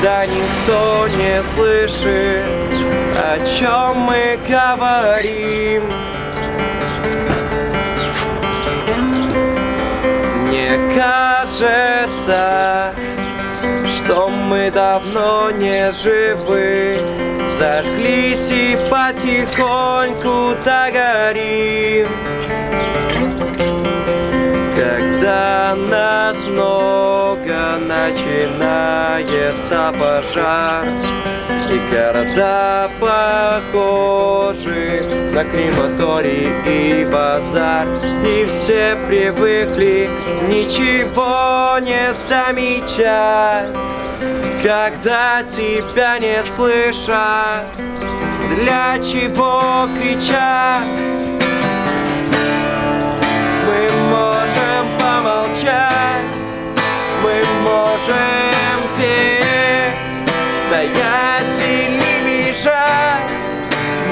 когда никто не слышит, о чем мы говорим. Мне кажется, что мы давно не живы, зажглись и потихоньку догорим. Когда нас много, начинается пожар, и города похожи на крематорий и базар. И все привыкли ничего не замечать, когда тебя не слышат, для чего кричать? Мы можем петь, стоять или бежать,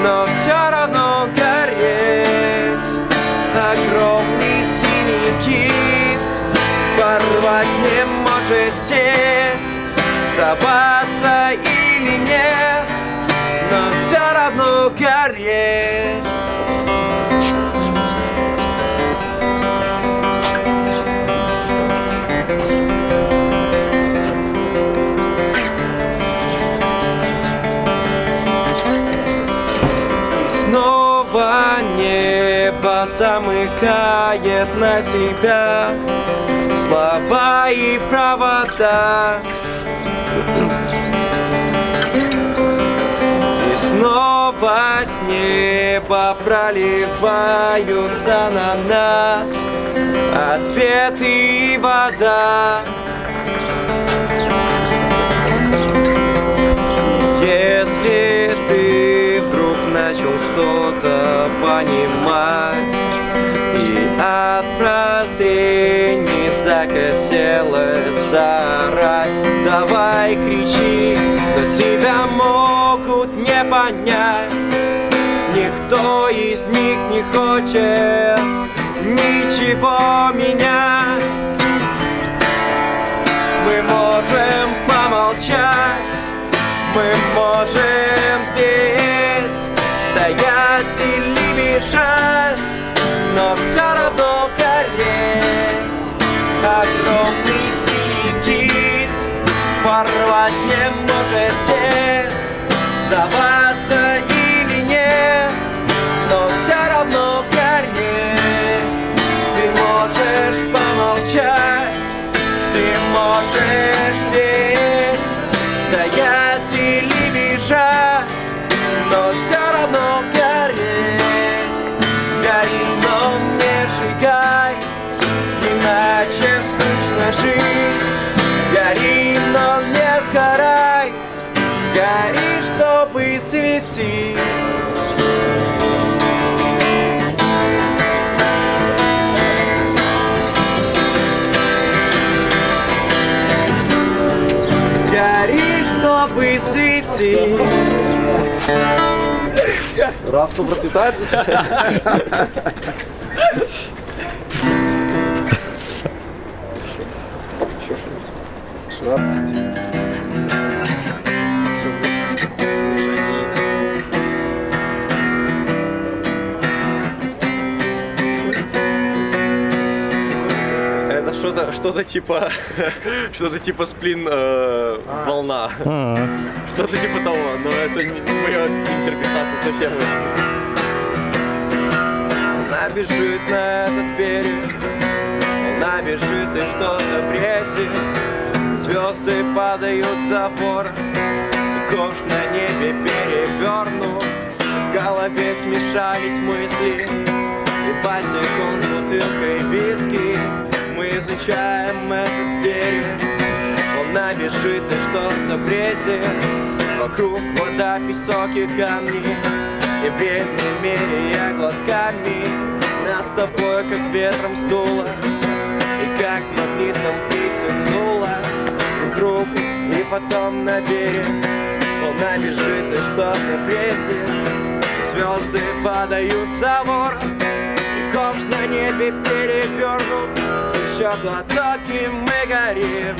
но все равно гореть. Огромный синий кит порвать не может сеть, сдаваться или нет, но все равно гореть. Небо замыкает на себя слова и провода. И снова с неба проливаются на нас ответы и вода. Если ты вдруг начал что-то понимать, и от прозрений захотелось заорать, давай кричи, но тебя могут не понять. Никто из них не хочет ничего менять. Мы можем помолчать, мы можем петь, стоять или бежать, но все равно гореть. Огромный синий кит порвать не может сеть, сдаваться или нет, но все равно гореть. Ты можешь помолчать, ты можешь петь, стоять или бежать, но все равно гореть. Гори, но не сжигай, иначе скучно жить. Гори, но не сгорай, гори, чтобы светить. Чтобы светить. Рабство процветает? Что-то типа сплин волна. Что-то типа того, но это не моя интерпретация совсем. Она бежит на этот берег, она бежит и что-то бредит. Звезды падают за бор, кош на небе перевернут. В голове смешались мысли, и босиком с бутылкой виски мы изучаем этот берег. Волна бежит и что-то бредит. Вокруг вода, песок и камни, и бредни меряя глотками. Нас с тобой как ветром сдуло, и как магнитом притянуло вокруг и потом на берег. Волна бежит и что-то бредит. Звезды падают за вор, и ковш на небе перевернут. Еще глоток, и мы горим.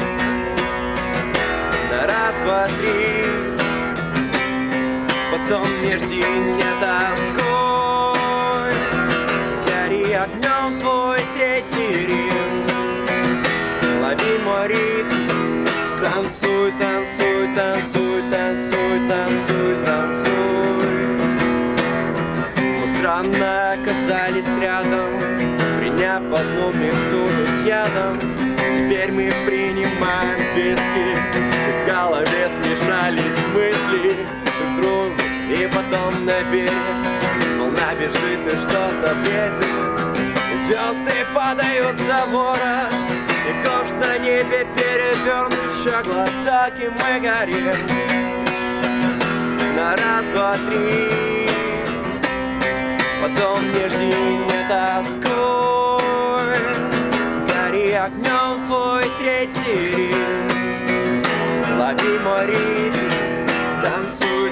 на раз, два, три. Потом не жди меня тоской, гори огнем твой третий ритм. Лови мой ритм, танцуй, танцуй, танцуй, танцуй, танцуй, танцуй. Мы странно оказались рядом, приняв подобных студу с ядом. Теперь мы принимаем виски, в голове смешались мысли друг другу, и потом на берег волна бежит и что-то бредит. Звезды падают с забора, и кожа на небе перевернут щеглот, так и мы горим на раз, два, три. Потом не жди меня тоской, гори огнем твой третий ритм. Лови мой ритм, танцуй,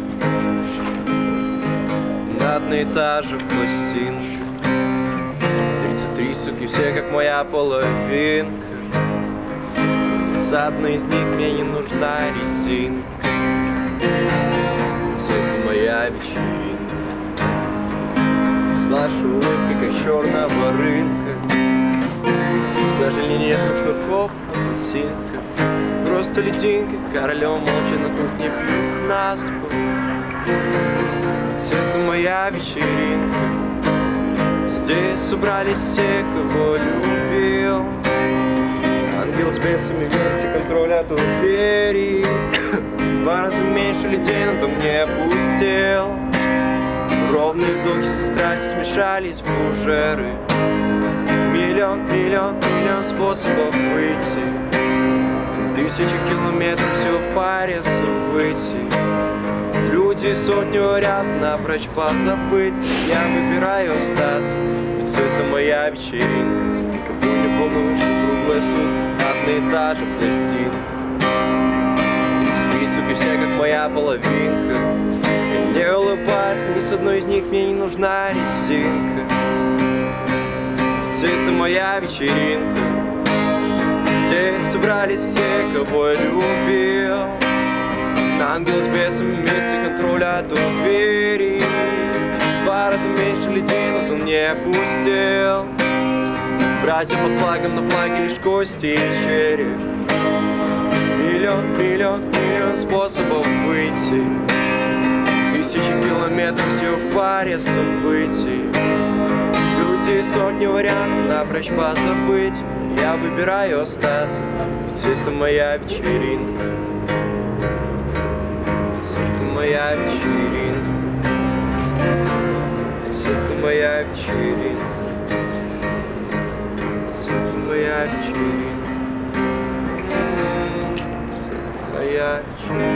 на одноэтажем пластинке 33 суки, все как моя половинка. С одной из них мне не нужна резинка. Это моя вечеринка, с нашей улыбкой, как черного рынка. К сожалению, нет шнурков на пластинках, просто лединка, королем молча на кухне пьют на спор. Это моя вечеринка, здесь собрались все, кого любил. Ангел с бесами вместе контролят у двери. В два раза меньше людей, но дом не опустел. Ровные вдохи со страстью смешались в фужеры. Миллион, миллион, миллион способов выйти, тысячи километров все в паре событий. Люди сотню ряд напрочь позабыть. Я выбираю остаться, ведь это моя вечеринка. Никому не волнуешь, круглые сутки, одноэтажек пластин. 33 суки, все как моя половинка. И не улыбайся, ни с одной из них мне не нужна резинка. Ведь это моя вечеринка, здесь собрались все, кого я любил. Ангел с бесом вместе контролят у двери. В два раза меньше людей, но он не опустел. Братья под флагом, на флаге лишь кости и череп. Миллион, миллион, миллион способов выйти, тысячи километров все в паре событий. Люди сотни вариантов напрочь позабыть. Я выбираю остаться, ведь это моя вечеринка. Это моя вечеринка, это моя вечеринка, это моя вечеринка, это моя вечеринка.